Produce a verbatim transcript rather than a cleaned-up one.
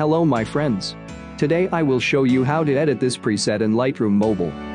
Hello my friends. Today I will show you how to edit this preset in Lightroom Mobile.